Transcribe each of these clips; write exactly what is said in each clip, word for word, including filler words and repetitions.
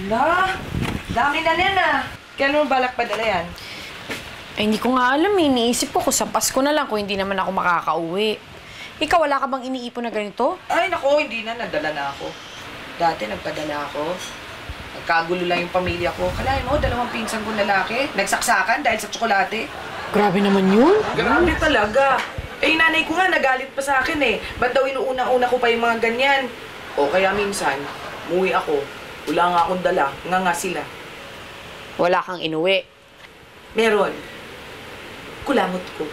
Ala, dami na yan ah. Kailan mo balak padala yan? Ay, hindi ko nga alam eh. Iniisip ko, sa Pasko na lang kung hindi naman ako makakauwi. Ikaw, wala ka bang iniipon na ganito? Ay, naku, hindi na. Nadala na ako. Dati nagpadala ako. Nagkagulo lang yung pamilya ko. Kalahin mo, dalawang pinsan kong lalaki. Nagsaksakan dahil sa tsokolate. Grabe naman yun. Grabe talaga. Eh, nanay ko nga nagalit pa sa akin eh. Ba't daw inuuna-una ko pa yung mga ganyan? O kaya minsan, umuwi ako. Wala nga akong dala. Nga nga sila. Wala kang inuwi? Meron. Kulangot ko.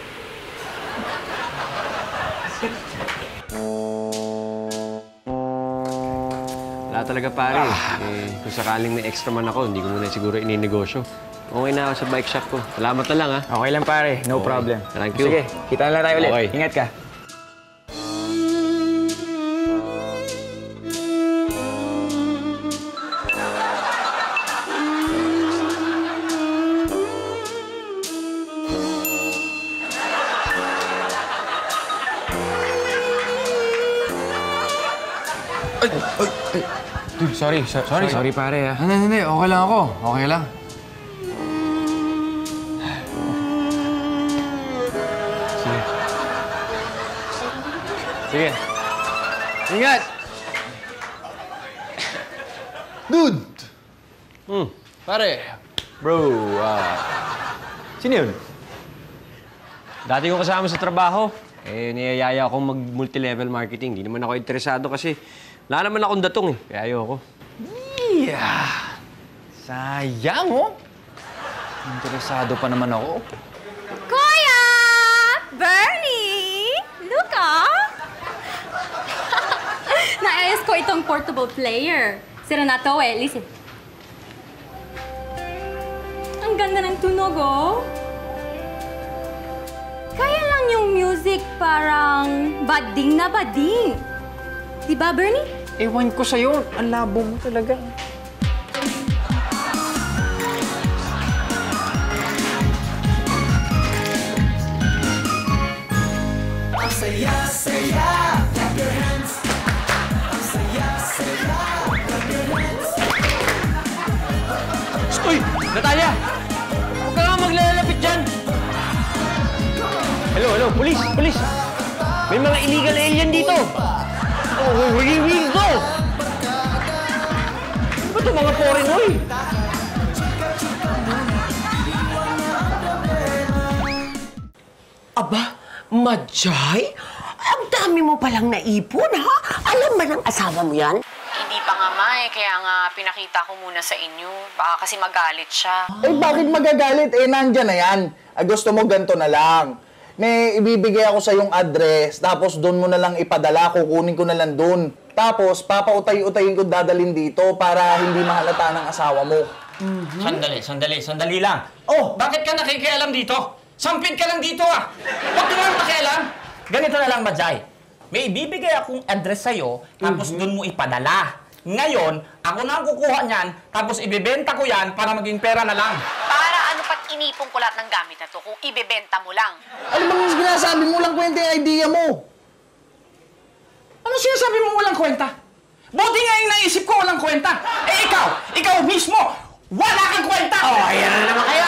Wala talaga pare. Ah. Eh, kung sakaling may extra man ako, hindi ko muna siguro ininegosyo. Okay na ako sa bike shop ko. Salamat na lang ha. Okay lang pare. No okay. problem. Thank you. Sige, kita na lang tayo ulit. Okay. Ingat ka. Ay, ay, ay. Dude, sorry. So, sorry. Sorry, pare, ah. Hindi, hindi. Okay lang ako. Okay lang. Sige. Sige. Ingat! Dude! Hmm, pare. Bro, ah... Sino yun? Dati ko kasama sa trabaho. Eh, niyayaya akong mag-multilevel marketing. Hindi naman ako interesado kasi... Wala naman akong datong eh. Kaya ayoko. Yeah! Sayang, oh! Interesado pa naman ako. Kuya! Bernie! Look, ah! Naayos ko itong portable player. Sira na to eh. Listen. Ang ganda ng tunog, oh! Kaya lang yung music parang bading na bading. Diba, Bernie? Ewan ko sa'yo. Ang labo mo talaga. Ang saya-saya, clap your hands. Ang saya-saya, clap your hands. Uy! Natalia! Huwag ka nga maglalapit dyan! Hello, hello! Police! Police! May mga illegal alien dito! Oh, wiggle, wiggle, go! Ano ba ito mga foreign, oy? Aba, Majay? Ang dami mo palang naipon, ha? Alam ba ng asawa mo yan? Hindi pa nga, ma, eh. Kaya nga pinakita ko muna sa inyo. Baka kasi magalit siya. Eh, bakit magagalit? Eh, nandyan na yan. Ah, gusto mo ganito na lang. May ibibigay ako sa yung address, tapos doon mo na lang ipadala, kukunin ko na lang doon. Tapos, papautay-utayin ko dadalhin dito para hindi mahalata ng asawa mo. Mm-hmm. Sandali, sandali, sandali lang. Oh, bakit ka nakikialam dito? Sampit ka lang dito ah! Huwag ka lang pakialam! Ganito na lang, Majay. May ibibigay akong address sa'yo, tapos mm-hmm. doon mo ipadala. Ngayon, ako na ang kukuha niyan, tapos ibibenta ko yan para maging pera na lang. Inipong ko lahat ng gamit na to kung ibebenta mo lang. Ano bang sinasabi mo? Walang kwenta yung idea mo. Ano sinasabi mo walang kwenta? Buti nga yung naisip ko walang kwenta. Eh ikaw, ikaw mismo, wala kang kwenta! Oh, ayan na naman kayo.